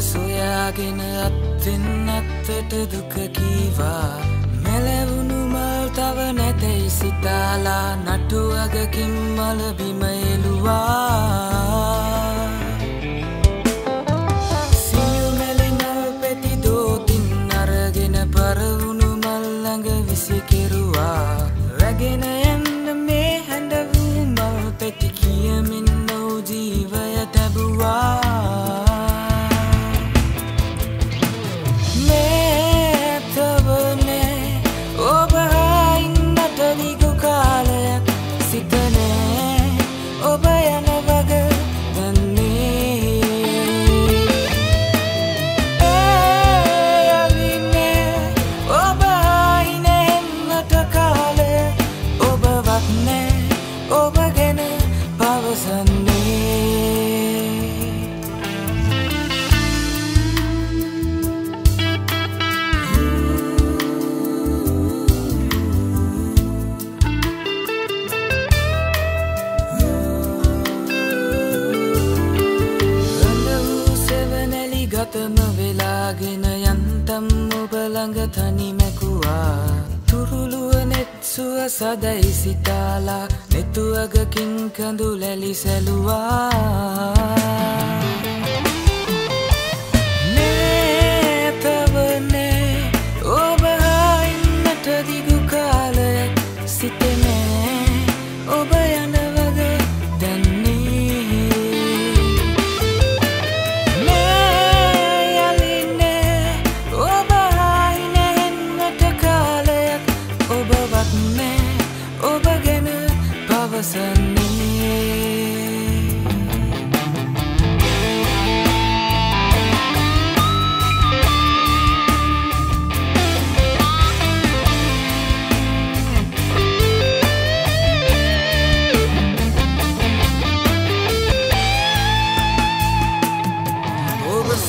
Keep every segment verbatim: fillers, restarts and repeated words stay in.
සොයාගෙන අත්ෙන්නත්තට දුක කීවා මෙලවුණු මල් තව නැතයි සිතාලා නටු අගකින් මල බිම එළුවා සියු මෙලිනල් පෙති දෝතින් අරගෙන පරවුණු මල් ළඟ විසි කෙරුවා රැගෙන යන්න මේ හැඬවූ මල් පෙති කියමින් නෝ ජීවය තැබුවා ගතම වෙලාගෙන යන්තම් ඔබ ළඟ තනි මැකුවා තුරුළුව නෙත්සුව සදයි සිතාලා නෙතුවගකින් කඳු ලැලි සැලුවා නෑතවනේ ඔබ හා ඉන්නට දිගු කාලයක් සිතෙන්නේ ඔබ යන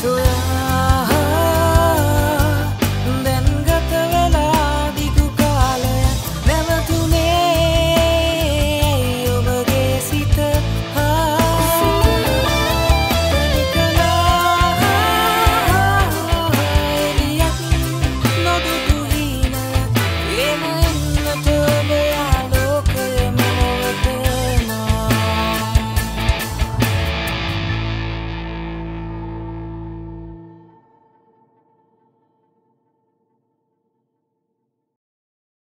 So